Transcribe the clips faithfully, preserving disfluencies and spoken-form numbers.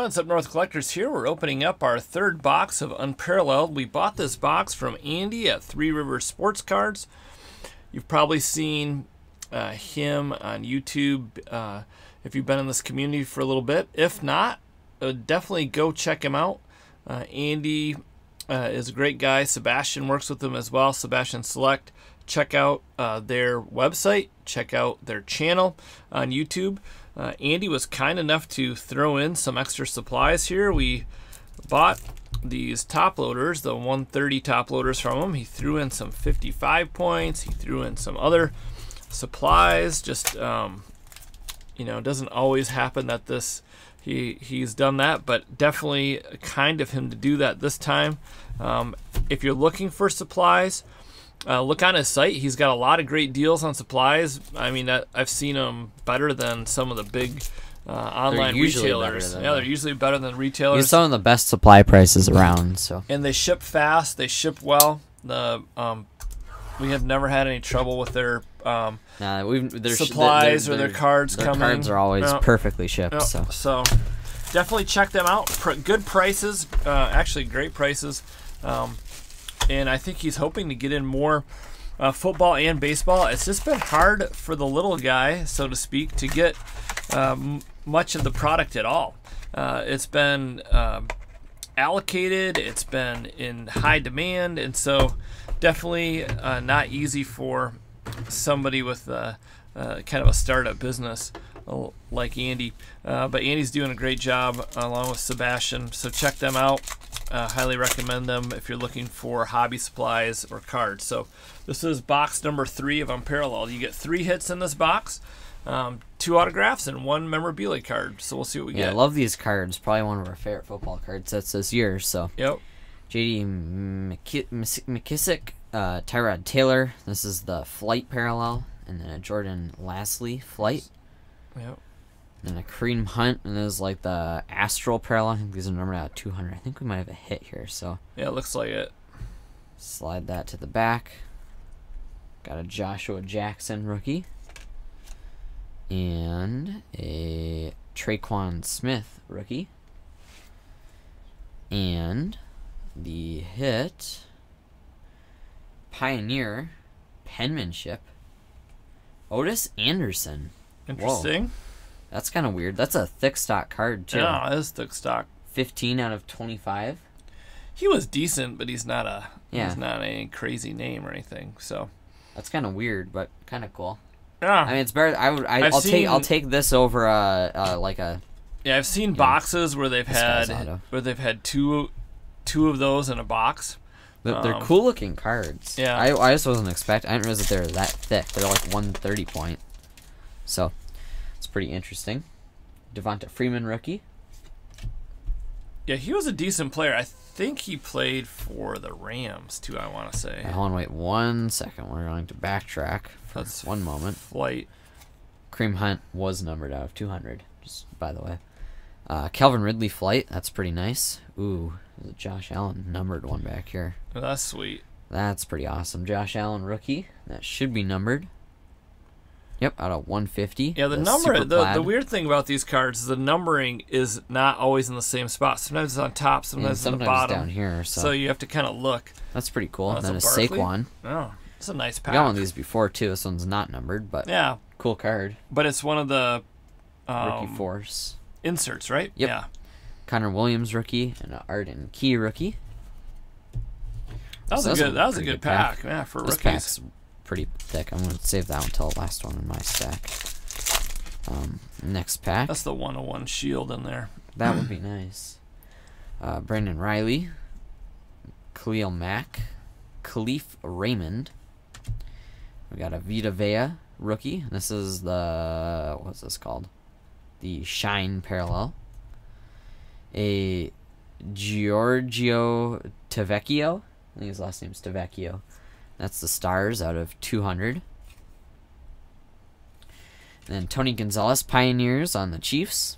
What's up, North Collectors? Here we're opening up our third box of Unparalleled. We bought this box from Andy at Three Rivers Sports Cards. You've probably seen uh, him on YouTube uh, if you've been in this community for a little bit. If not, uh, definitely go check him out. Uh, Andy uh, is a great guy. Sebastian works with him as well. Sebastian Select. Check out uh, their website. Check out their channel on YouTube. Uh, Andy was kind enough to throw in some extra supplies here. We bought these top loaders, the one thirty top loaders from him. He threw in some fifty-five points. He threw in some other supplies. Just, um, you know, it doesn't always happen that this, he, he's done that, but definitely kind of him to do that this time. Um, if you're looking for supplies, Uh, look on his site. He's got a lot of great deals on supplies. I mean, I, I've seen them better than some of the big uh, online retailers. Yeah, they're usually better than retailers. He's some of the best supply prices around. So and they ship fast. They ship well. The um, we have never had any trouble with their um nah, we've, supplies they're, they're, or their cards their coming. Their cards are always no. perfectly shipped. No. So. so definitely check them out. Pr good prices. Uh, actually, great prices. Um, And I think he's hoping to get in more uh, football and baseball. It's just been hard for the little guy, so to speak, to get um, much of the product at all. Uh, it's been um, allocated. It's been in high demand. And so definitely uh, not easy for somebody with uh, uh, kind of a startup business like Andy. Uh, but Andy's doing a great job along with Sebastian. So check them out. Uh, highly recommend them if you're looking for hobby supplies or cards. So this is box number three of Unparalleled. You get three hits in this box, um, two autographs and one memorabilia card. So we'll see what we yeah, get. Yeah, I love these cards. Probably one of our favorite football card sets this year. So yep. J D McKissick, uh, Tyrod Taylor. This is the flight parallel, and then a Jordan Lasley flight. Yep. And a Kareem Hunt, and there's like the Astral Parallel. I think these are numbered out of two hundred. I think we might have a hit here, so. Yeah, it looks like it. Slide that to the back. Got a Joshua Jackson rookie. And a Tre'Quan Smith rookie. And the hit Pioneer Penmanship Otis Anderson. Interesting. Whoa. That's kind of weird. That's a thick stock card, too. Yeah, it is thick stock. fifteen out of twenty-five. He was decent, but he's not a yeah. he's not a crazy name or anything. So that's kind of weird, but kind of cool. Yeah, I mean it's better. I would. I, I'll seen, take. I'll take this over a, a like a. Yeah, I've seen boxes know, where they've had where they've had two two of those in a box. But they're um, cool looking cards. Yeah, I, I just wasn't expecting. I didn't realize that they're that thick. They're like one thirty point. So. It's pretty interesting. Devonta Freeman rookie. Yeah, he was a decent player. I think he played for the Rams, too, I want to say. Right, hold on, wait one second. We're going to backtrack for That's one moment. Flight. Kareem Hunt was numbered out of two hundred, just by the way. Uh, Calvin Ridley flight. That's pretty nice. Ooh, there's a Josh Allen numbered one back here. That's sweet. That's pretty awesome. Josh Allen rookie. That should be numbered. Yep, out of one fifty. Yeah, the number, the, the weird thing about these cards is the numbering is not always in the same spot. Sometimes it's on top, sometimes it's on the bottom. Down here, so. so you have to kind of look. That's pretty cool. Oh, and then a, a Saquon. Oh, it's a nice pack. I've got one of these before, too. This one's not numbered, but yeah, cool card. But it's one of the um, rookie force inserts, right? Yep. Yeah. Connor Williams rookie and an Arden Key rookie. That was so a good. That was a good, good pack. pack. Yeah, for this rookies. Pack's pretty thick. I'm going to save that one until the last one in my stack. Um, next pack. That's the one oh one shield in there. That would be nice. Uh, Brandon Riley. Khalil Mack. Khalif Raymond. We got a Vita Vea rookie. This is the... What's this called? The Shine Parallel. A Giorgio Tavecchio. I think his last name's Tavecchio. That's the Stars out of two hundred. And then Tony Gonzalez, Pioneers on the Chiefs.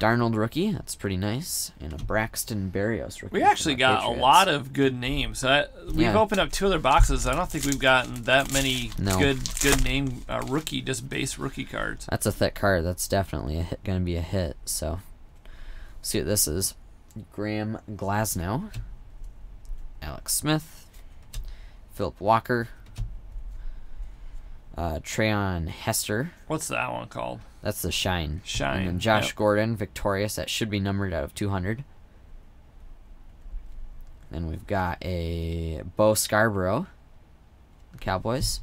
Darnold rookie, that's pretty nice. And a Braxton Berrios rookie. We actually got Patriots. a lot of good names. I, we've yeah. opened up two other boxes. I don't think we've gotten that many no. good good name uh, rookie, just base rookie cards. That's a thick card. That's definitely going to be a hit. So Let's see what this is. Graham Glasnow, Alex Smith, Philip Walker, uh, Tre'Quan Hester. What's that one called? That's the Shine. Shine. And then Josh yep. Gordon, Victorious. That should be numbered out of two hundred. Then we've got a Bo Scarborough, Cowboys,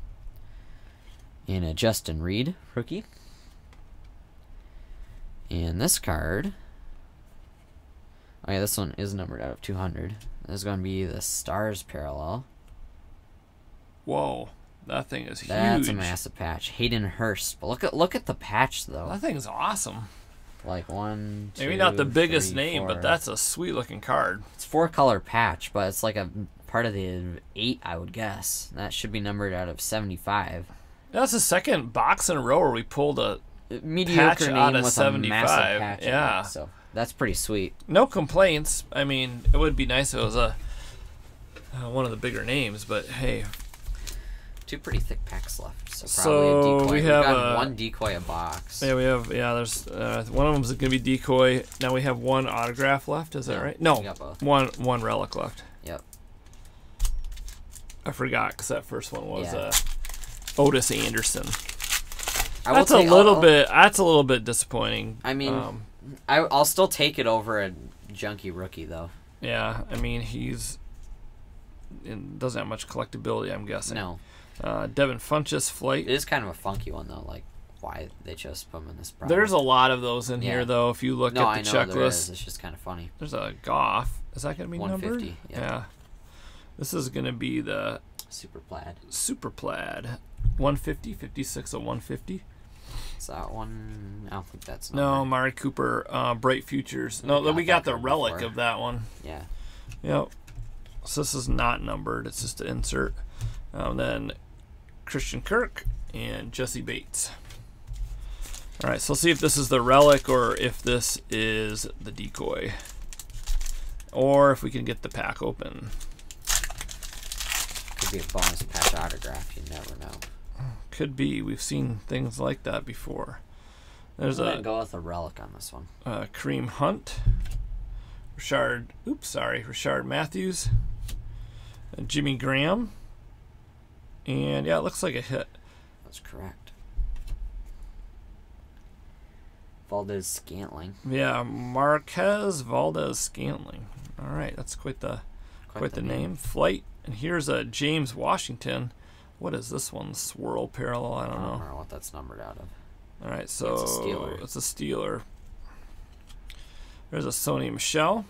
and a Justin Reed, rookie. And this card, oh yeah, this one is numbered out of two hundred. This is going to be the Stars Parallel. Whoa, that thing is huge. That's a massive patch. Hayden Hurst. But look at look at the patch, though. That thing's awesome. Like one, two, maybe not the biggest three, name, four. But that's a sweet-looking card. It's four-color patch, but it's like a part of the eight, I would guess. That should be numbered out of seventy-five. That's the second box in a row where we pulled a mediocre name out of with seventy-five. A massive patch. Yeah, it, so that's pretty sweet. No complaints. I mean, it would be nice if it was a uh, one of the bigger names, but hey. Two pretty thick packs left, so probably so a decoy. We We've have got a, one decoy a box. Yeah, we have. Yeah, there's uh, one of them's gonna be decoy. Now we have one autograph left. Is yeah, that right? No, we got both. one one relic left. Yep. I forgot because that first one was yeah. uh, Otis Anderson. I that's a little I'll, bit. That's a little bit disappointing. I mean, um, I, I'll still take it over a junky rookie though. Yeah, I mean he's it doesn't have much collectability. I'm guessing. No. Uh, Devin Funchess Flight. It is kind of a funky one, though, like why they chose to put him in this product. There's a lot of those in yeah. here, though, if you look no, at the I know checklist. There is. It's just kind of funny. There's a Goff. Is that going to be numbered? Yeah. yeah. This is going to be the Super Plaid. Super Plaid. one fifty, fifty-six of one fifty. Is that one? I don't think that's numbered. No, Mari Cooper, uh, Bright Futures. No, we got, we got the relic before. Of that one. Yeah. Yep. So this is not numbered. It's just an insert. Um, then... Christian Kirk and Jesse Bates. All right, so let's see if this is the relic or if this is the decoy. Or if we can get the pack open. Could be a bonus patch autograph, you never know. Could be. We've seen things like that before. There's I'm a go with a relic on this one. Uh, Kareem Hunt. Rashard, oops, sorry, Rashard Matthews. Uh, Jimmy Graham. And, yeah, it looks like a hit. That's correct. Valdez Scantling. Yeah, Marquez Valdez Scantling. All right, that's quite the quite, quite the, the name. name. Flight. And here's a James Washington. What is this one? Swirl Parallel? I don't know. I don't know, know what that's numbered out of. All right, so it's a Steeler. It's a Steeler. There's a Sony Michelle.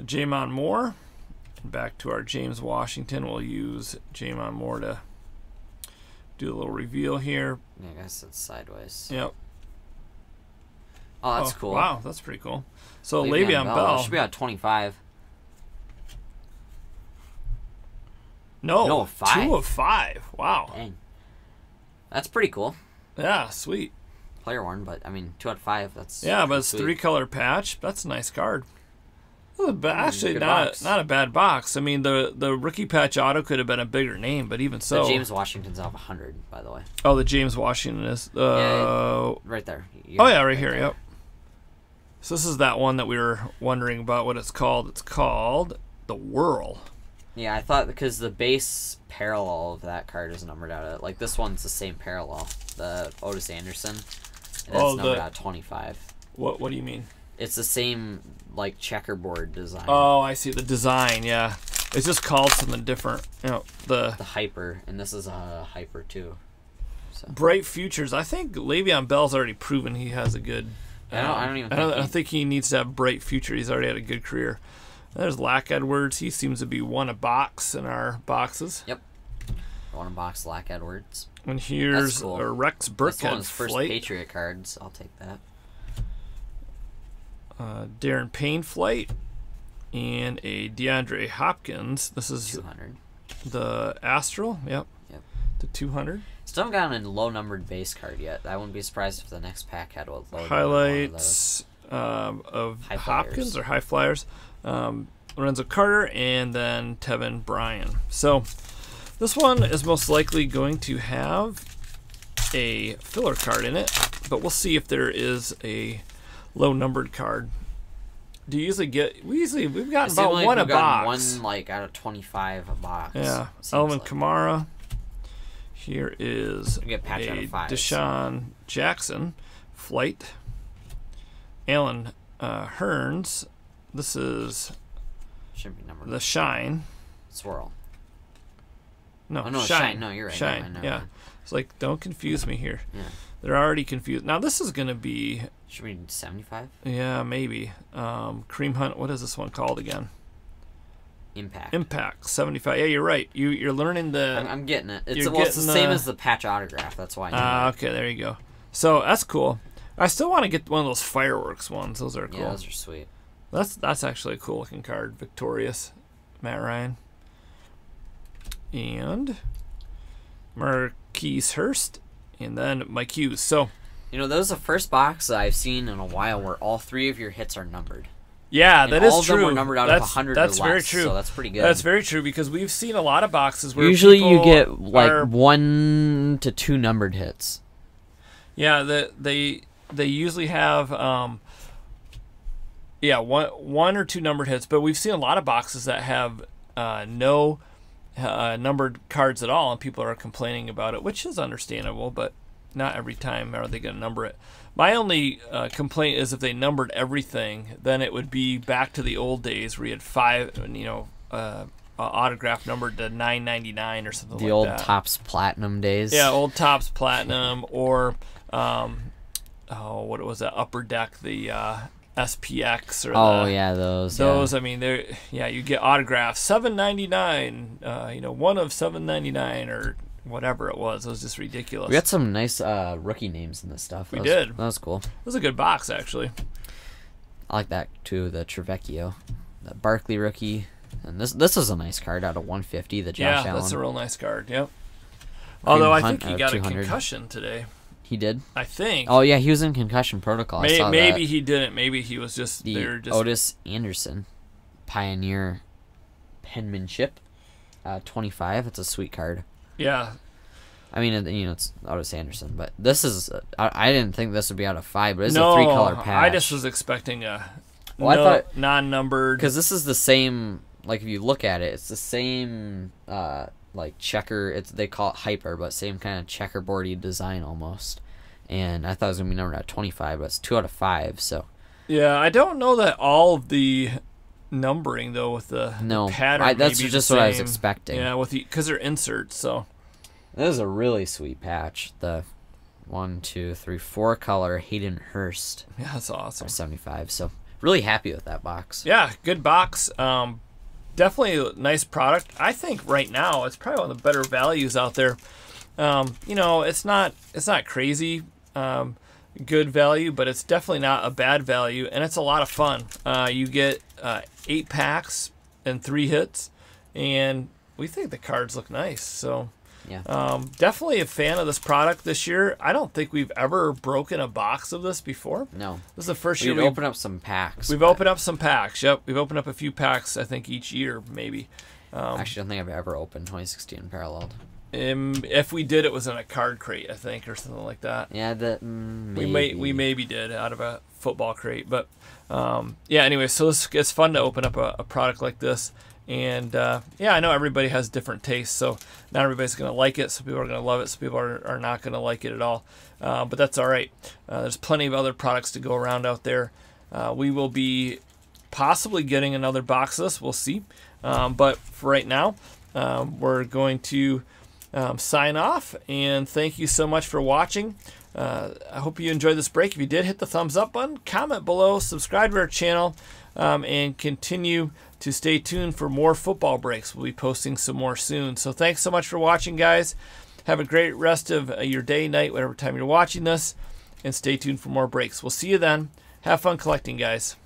A J'Mon Moore. Back to our James Washington. We'll use J'Mon Moore to do a little reveal here. Yeah, I guess it's sideways. Yep. Oh, that's oh, cool. Wow, that's pretty cool. So Le'Veon, Le'Veon Bell. Bell. Should be out twenty-five. No, no five. two of five. Wow. Dang. That's pretty cool. Yeah, sweet. Player worn, but I mean, two out of five. That's yeah, but it's sweet. Three color patch. That's a nice card. Actually, not, not a bad box. I mean, the, the rookie patch auto could have been a bigger name, but even so. The James Washington's off one hundred, by the way. Oh, the James Washington is. Uh, yeah, right there. You're oh, yeah, right, right here, there. Yep. So this is that one that we were wondering about what it's called. It's called the Whirl. Yeah, I thought because the base parallel of that card is numbered out of it. Like, this one's the same parallel, the Otis Anderson, and oh, it's numbered the, out of twenty-five. What, what do you mean? It's the same, like, checkerboard design. Oh, I see. The design, yeah. It's just called something different. You know, the, the hyper, and this is a hyper, too. So. Bright Futures. I think Le'Veon Bell's already proven he has a good... I don't, um, I don't even I don't, think... I don't think he needs to have Bright Future. He's already had a good career. There's Lack Edwards. He seems to be one a box in our boxes. Yep. One a box, Lack Edwards. And here's cool. a Rex Burkhead. That's one of his first flight. Patriot cards. I'll take that. Uh, Darren Payne Flight and a DeAndre Hopkins. This is two hundred. The Astral. Yep. Yep. The two hundred. Still haven't gotten a low numbered base card yet. I wouldn't be surprised if the next pack had a low numbered highlights um, of high Hopkins or high flyers. Um, Lorenzo Carter and then Tevin Bryan. So this one is most likely going to have a filler card in it, but we'll see if there is a low numbered card. Do you usually get? We usually we've gotten about like one a box. One like out of twenty-five a box. Yeah, Alvin like. Kamara. Here is get a out of five, Deshaun so. Jackson flight. Alan uh, Hearns. This is should be number the Shine. Swirl. No, oh, no Shine. Shine. No, you're right. Shine. Never mind, never yeah, mind. It's like don't confuse me here. Yeah. They're already confused. Now this is gonna be. Should we seventy-five? Yeah, maybe. Um, Kareem Hunt. What is this one called again? Impact. Impact. Seventy-five. Yeah, you're right. You you're learning the. I'm, I'm getting it. It's, well, it's the, the same as the patch autograph. That's why. Ah, uh, okay. There you go. So that's cool. I still want to get one of those fireworks ones. Those are cool. Yeah, those are sweet. That's that's actually a cool looking card. Victorious, Matt Ryan. And Marquez Hurst. And then Mike Hughes. So, you know, that was the first box that I've seen in a while where all three of your hits are numbered. Yeah, and that is true. All of them were numbered out of one hundred or less. That's very true. So that's pretty good. That's very true because we've seen a lot of boxes where usually you get like one to two numbered hits. Yeah, the, they they usually have um, yeah one one or two numbered hits, but we've seen a lot of boxes that have uh, no. Uh, numbered cards at all, and people are complaining about it, which is understandable, but not every time are they going to number it. My only uh, complaint is if they numbered everything, then it would be back to the old days where you had five, you know, uh, autograph numbered to nine ninety-nine or something like that. The old Topps Platinum days. Yeah, old Topps Platinum, or um, oh, what was that, Upper Deck, the uh, S P X or oh the, yeah those those yeah. I mean they're yeah you get autographs seven ninety-nine uh you know one of seven ninety-nine or whatever it was. It was just ridiculous. We got some nice uh rookie names in this stuff. That we was, did that was cool. It was a good box actually. I like that too, the Tavecchio, the Barkley rookie, and this this is a nice card out of one fifty. The Josh yeah, Allen. That's a real nice card. Yep. Green although Hunt I think he got a concussion today. He did? I think. Oh, yeah, he was in concussion protocol. Maybe, I saw maybe that. He didn't. Maybe he was just... The they were just... Otis Anderson, Pioneer Penmanship, uh, twenty-five. It's a sweet card. Yeah. I mean, you know, it's Otis Anderson, but this is... I, I didn't think this would be out of five, but it's no, a three-color patch. I just was expecting a well, no, I thought, non-numbered... Because this is the same... Like, if you look at it, it's the same... Uh, like checker, it's they call it hyper, but same kind of checkerboardy design almost. And I thought it was gonna be numbered at twenty-five, but it's two out of five. So yeah, I don't know that all of the numbering though with the no pattern. I, that's just what I was expecting. Yeah, with the because they're inserts. So this is a really sweet patch. The one, two, three, four color Hayden Hurst. Yeah, that's awesome. seventy-five. So really happy with that box. Yeah, good box. Um. Definitely a nice product. I think right now it's probably one of the better values out there. Um, you know, it's not it's not crazy um, good value, but it's definitely not a bad value, and it's a lot of fun. Uh, you get uh, eight packs and three hits, and we think the cards look nice. So yeah, um, definitely a fan of this product this year. I don't think we've ever broken a box of this before. No, this is the first year we've opened up some packs. We've opened up some packs. Yep, we've opened up a few packs. I think each year maybe. Um, Actually, I don't think I've ever opened twenty sixteen Unparalleled. Um, if we did, it was in a card crate, I think, or something like that. Yeah, that maybe. we may we maybe did out of a football crate, but um, yeah. Anyway, so it's it's fun to open up a, a product like this. And, uh, yeah, I know everybody has different tastes, so not everybody's going to like it. Some people are going to love it. Some people are, are not going to like it at all. Uh, but that's all right. Uh, there's plenty of other products to go around out there. Uh, we will be possibly getting another box of this. We'll see. Um, but for right now, um, we're going to um, sign off. And thank you so much for watching. Uh, I hope you enjoyed this break. If you did, hit the thumbs up button, comment below, subscribe to our channel, um, and continue to stay tuned for more football breaks. We'll be posting some more soon. So thanks so much for watching, guys. Have a great rest of your day, night, whatever time you're watching this, and stay tuned for more breaks. We'll see you then. Have fun collecting, guys.